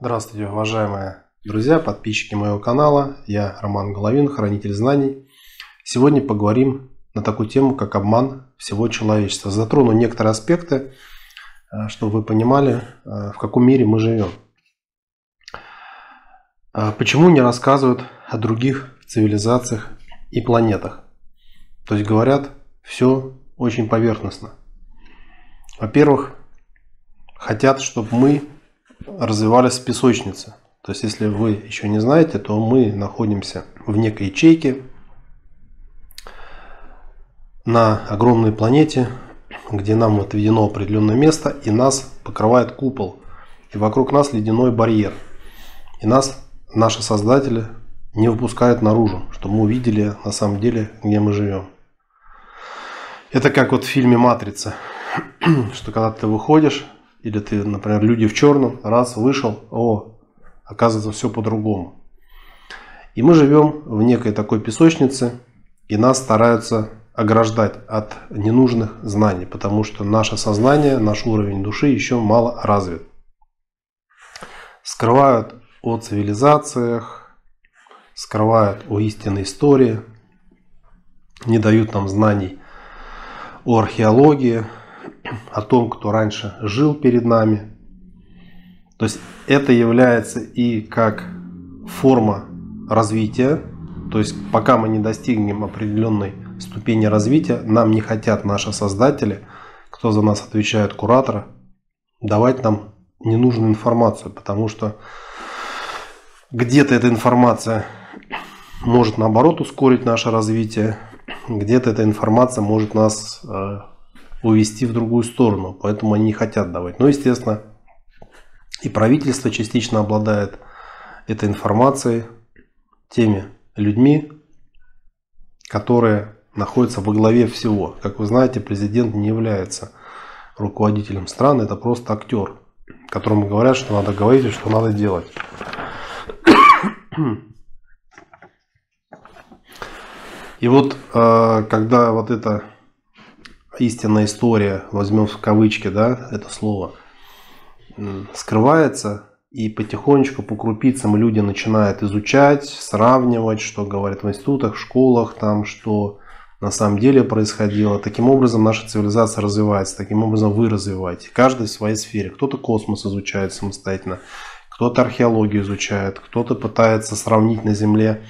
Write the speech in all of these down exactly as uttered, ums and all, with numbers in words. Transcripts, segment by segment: Здравствуйте, уважаемые друзья, подписчики моего канала. Я Роман Головин, хранитель знаний. Сегодня поговорим на такую тему, как обман всего человечества. Затрону некоторые аспекты, чтобы вы понимали, в каком мире мы живем. Почему не рассказывают о других цивилизациях и планетах? То есть говорят все очень поверхностно. Во-первых, хотят, чтобы мы развивались в песочнице. То есть, если вы еще не знаете, то мы находимся в некой ячейке на огромной планете, где нам отведено определенное место, и нас покрывает купол. И вокруг нас ледяной барьер. И нас наши создатели не выпускают наружу, чтобы мы увидели на самом деле, где мы живем. Это как вот в фильме «Матрица», что когда ты выходишь, или ты, например, «Люди в черном», раз вышел, о, оказывается, все по-другому. И мы живем в некой такой песочнице, и нас стараются ограждать от ненужных знаний, потому что наше сознание, наш уровень души еще мало развит. Скрывают о цивилизациях, скрывают о истинной истории, не дают нам знаний о археологии, о том, кто раньше жил перед нами. То есть это является и как форма развития. То есть пока мы не достигнем определенной ступени развития, нам не хотят наши создатели, кто за нас отвечает, кураторы, давать нам ненужную информацию, потому что где-то эта информация может наоборот ускорить наше развитие, где-то эта информация может нас увести в другую сторону, поэтому они не хотят давать. Но, естественно, и правительство частично обладает этой информацией, теми людьми, которые находятся во главе всего. Как вы знаете, президент не является руководителем страны, это просто актер, которому говорят, что надо говорить и что надо делать. И вот когда вот это истинная история, возьмем в кавычки, да, это слово, скрывается, и потихонечку по крупицам люди начинают изучать, сравнивать, что говорят в институтах, в школах, там, что на самом деле происходило. Таким образом наша цивилизация развивается, таким образом вы развиваете, каждый в своей сфере. Кто-то космос изучает самостоятельно, кто-то археологию изучает, кто-то пытается сравнить на Земле,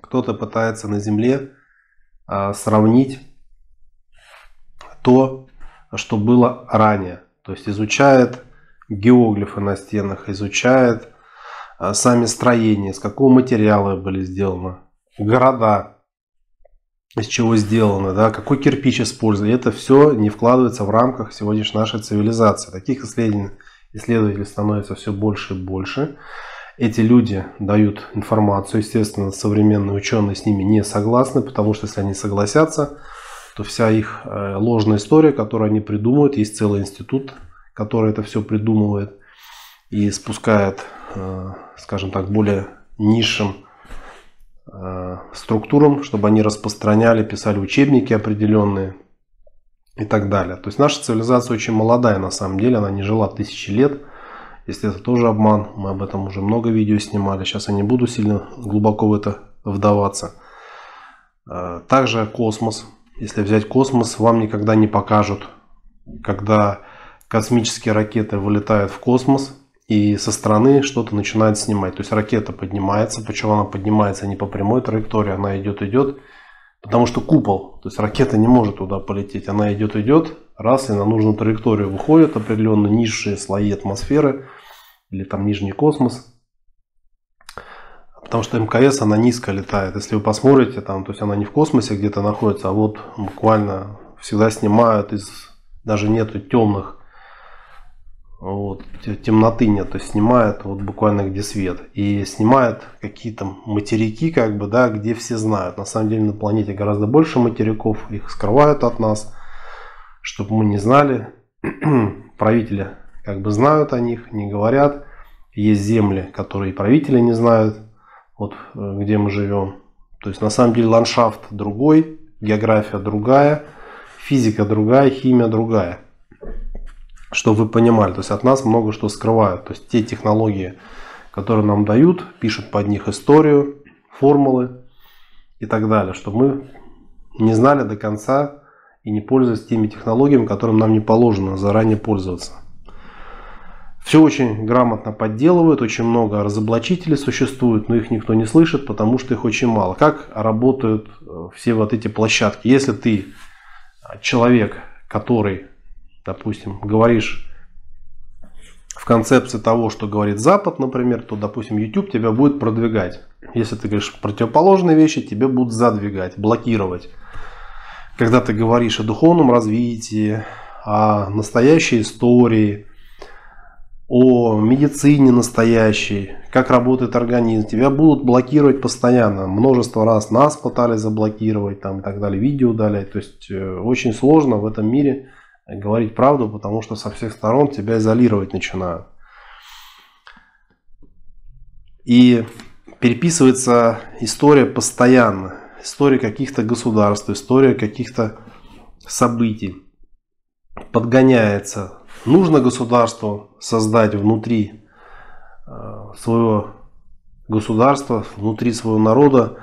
кто-то пытается на Земле а, сравнить то, что было ранее. То есть изучает геоглифы на стенах, изучает а, сами строения, из какого материала были сделаны, города, из чего сделаны, да, какой кирпич использовали. Это все не вкладывается в рамках сегодняшней нашей цивилизации. Таких исследований, исследователей становится все больше и больше. Эти люди дают информацию, естественно, современные ученые с ними не согласны, потому что если они согласятся, то вся их ложная история, которую они придумывают, есть целый институт, который это все придумывает и спускает, скажем так, более низшим структурам, чтобы они распространяли, писали учебники определенные и так далее. То есть наша цивилизация очень молодая на самом деле, она не жила тысячи лет. Если это тоже обман, мы об этом уже много видео снимали, сейчас я не буду сильно глубоко в это вдаваться. Также космос. Если взять космос, вам никогда не покажут, когда космические ракеты вылетают в космос и со стороны что-то начинают снимать. То есть ракета поднимается, причем она поднимается не по прямой траектории, она идет-идет, потому что купол, то есть ракета не может туда полететь, она идет-идет, раз и на нужную траекторию выходит, определенно низшие слои атмосферы или там нижний космос. Потому что МКС, она низко летает. Если вы посмотрите, там, то есть она не в космосе где-то находится, а вот буквально всегда снимают, из, даже нету темных, вот, темноты нет, то есть снимают вот буквально где свет. И снимают какие-то материки, как бы, да, где все знают. На самом деле на планете гораздо больше материков, их скрывают от нас, чтобы мы не знали. Правители как бы знают о них, не говорят. Есть земли, которые правители не знают. Вот где мы живем. То есть на самом деле ландшафт другой, география другая, физика другая, химия другая. чтобы вы понимали, то есть от нас много что скрывают. То есть те технологии, которые нам дают, пишут под них историю, формулы и так далее, чтобы мы не знали до конца и не пользовались теми технологиями, которым нам не положено заранее пользоваться. Все очень грамотно подделывают, очень много разоблачителей существует, но их никто не слышит, потому что их очень мало. Как работают все вот эти площадки? Если ты человек, который, допустим, говоришь в концепции того, что говорит Запад, например, то, допустим, YouTube тебя будет продвигать. Если ты говоришь противоположные вещи, тебе будут задвигать, блокировать. Когда ты говоришь о духовном развитии, о настоящей истории, о медицине настоящей, как работает организм, тебя будут блокировать постоянно. Множество раз нас пытались заблокировать, там, и так далее, видео удалять. То есть очень сложно в этом мире говорить правду, потому что со всех сторон тебя изолировать начинают. И переписывается история постоянно. История каких-то государств, история каких-то событий подгоняется. Нужно государству создать внутри своего государства, внутри своего народа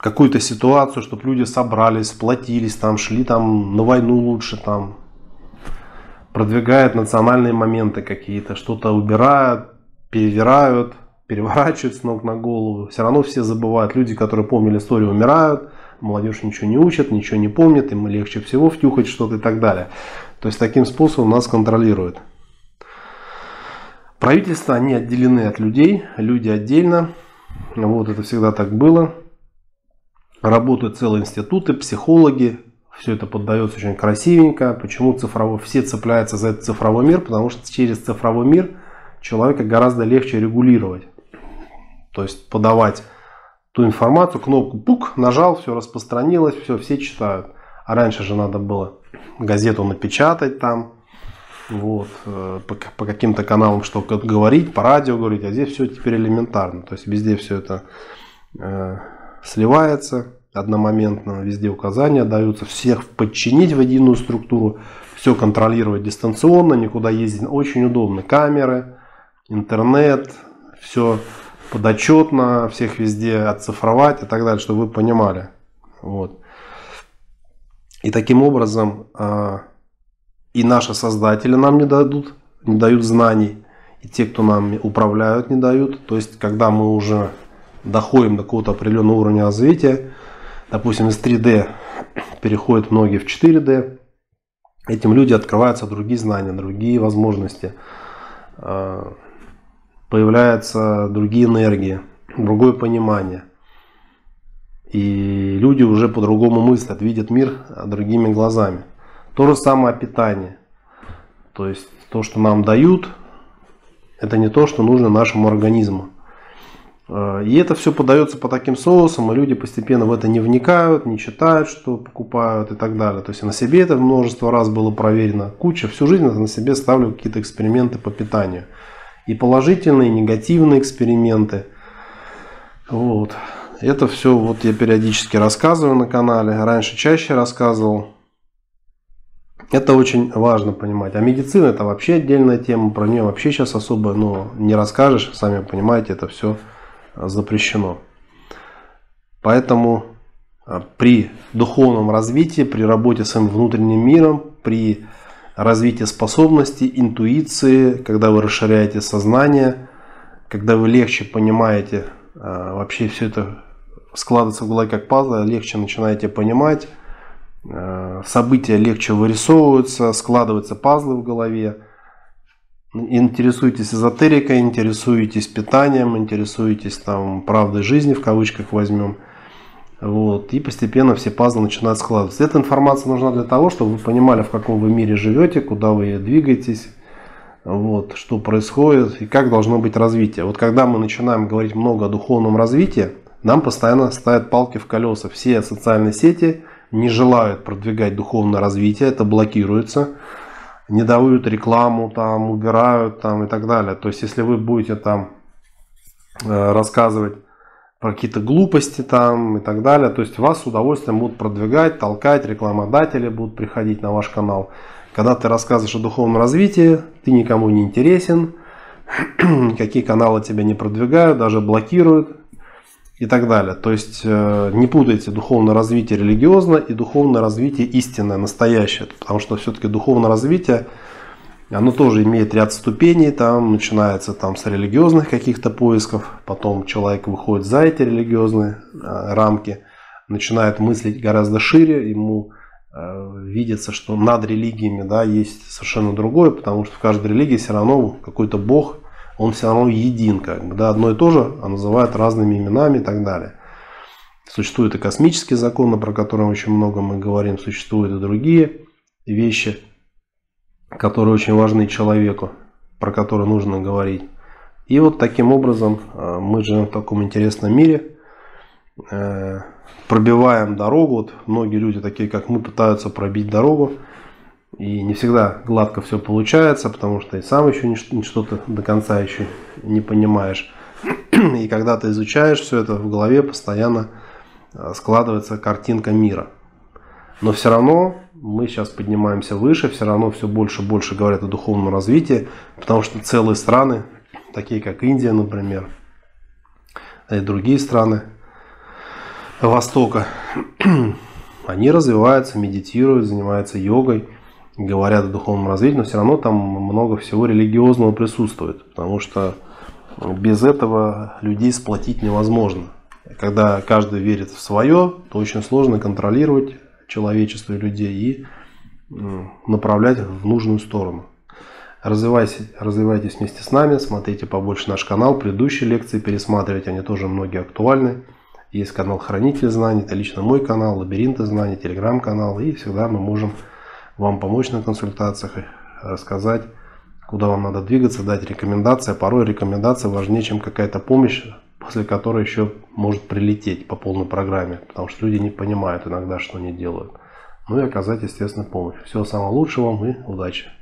какую-то ситуацию, чтобы люди собрались, сплотились, там, шли там, на войну лучше, там, продвигают национальные моменты какие-то, что-то убирают, перевирают, переворачивают с ног на голову. Все равно все забывают. Люди, которые помнили историю, умирают. Молодежь ничего не учит, ничего не помнит, им легче всего втюхать что-то и так далее. То есть таким способом нас контролируют. Правительства, они отделены от людей, люди отдельно. Вот это всегда так было. Работают целые институты, психологи. Все это поддается очень красивенько. Почему цифровой, все цепляются за этот цифровой мир? Потому что через цифровой мир человека гораздо легче регулировать. То есть подавать ту информацию, кнопку пук, нажал, все распространилось, все, все читают. А раньше же надо было газету напечатать там, вот, по, по каким-то каналам что говорить, по радио говорить, а здесь все теперь элементарно. То есть везде все это э, сливается одномоментно, везде указания даются, всех подчинить в единую структуру, все контролировать дистанционно, никуда ездить очень удобно. Камеры, интернет, все подотчетно, всех везде отцифровать и так далее, чтобы вы понимали. Вот. И таким образом и наши создатели нам не дадут, не дают знаний, и те, кто нам управляют, не дают. То есть, когда мы уже доходим до какого-то определенного уровня развития, допустим, из три дэ переходят многие в четыре дэ, этим людям открываются другие знания, другие возможности, появляются другие энергии, другое понимание. И люди уже по-другому мыслят, видят мир другими глазами. То же самое питание. То есть то, что нам дают, это не то, что нужно нашему организму. И это все подается по таким соусам, и люди постепенно в это не вникают, не читают, что покупают и так далее. То есть на себе это множество раз было проверено. Куча, всю жизнь на себе ставлю какие-то эксперименты по питанию. И положительные, и негативные эксперименты. Вот. Это все вот я периодически рассказываю на канале, раньше чаще рассказывал. Это очень важно понимать. А медицина — это вообще отдельная тема, про нее вообще сейчас особо, ну, не расскажешь, сами понимаете, это все запрещено. Поэтому при духовном развитии, при работе с внутренним миром, при развитии способностей, интуиции, когда вы расширяете сознание, когда вы легче понимаете, вообще все это складывается в голове как пазл, легче начинаете понимать, события легче вырисовываются, складываются пазлы в голове. Интересуетесь эзотерикой, интересуетесь питанием, интересуетесь там правдой жизни, в кавычках возьмем. Вот, и постепенно все пазлы начинают складываться. Эта информация нужна для того, чтобы вы понимали, в каком вы мире живете, куда вы двигаетесь. Вот, что происходит и как должно быть развитие. Вот когда мы начинаем говорить много о духовном развитии, нам постоянно ставят палки в колеса. Все социальные сети не желают продвигать духовное развитие, это блокируется, не дают рекламу, там, убирают там, и так далее. То есть, если вы будете там рассказывать про какие-то глупости там, и так далее, то есть вас с удовольствием будут продвигать, толкать, рекламодатели будут приходить на ваш канал. Когда ты рассказываешь о духовном развитии, ты никому не интересен, какие каналы тебя не продвигают, даже блокируют и так далее. То есть не путайте духовное развитие религиозное и духовное развитие истинное, настоящее. Потому что все-таки духовное развитие, оно тоже имеет ряд ступеней. Там начинается там, с религиозных каких-то поисков, потом человек выходит за эти религиозные рамки, начинает мыслить гораздо шире, ему видится, что над религиями, да, есть совершенно другое, потому что в каждой религии все равно какой-то бог, он все равно един, как бы, да, одно и то же, а называют разными именами и так далее. Существуют и космические законы, про которые очень много мы говорим, существуют и другие вещи, которые очень важны человеку, про которые нужно говорить. И вот таким образом мы живем в таком интересном мире, пробиваем дорогу. Вот многие люди, такие как мы, пытаются пробить дорогу, и не всегда гладко все получается, потому что и сам еще что-то до конца еще не понимаешь. И когда ты изучаешь все это, в голове постоянно складывается картинка мира. Но все равно мы сейчас поднимаемся выше, все равно все больше и больше говорят о духовном развитии, потому что целые страны, такие как Индия, например, и другие страны Востока, они развиваются, медитируют, занимаются йогой, говорят о духовном развитии, но все равно там много всего религиозного присутствует, потому что без этого людей сплотить невозможно. Когда каждый верит в свое, то очень сложно контролировать человечество и людей и направлять в нужную сторону. Развивайтесь, развивайтесь вместе с нами, смотрите побольше наш канал, предыдущие лекции пересматривайте, они тоже многие актуальны. Есть канал Хранители знаний, это лично мой канал, Лабиринты знаний, Телеграм-канал. И всегда мы можем вам помочь на консультациях, рассказать, куда вам надо двигаться, дать рекомендации. Порой рекомендация важнее, чем какая-то помощь, после которой еще может прилететь по полной программе. Потому что люди не понимают иногда, что они делают. Ну и оказать, естественно, помощь. Всего самого лучшего вам и удачи!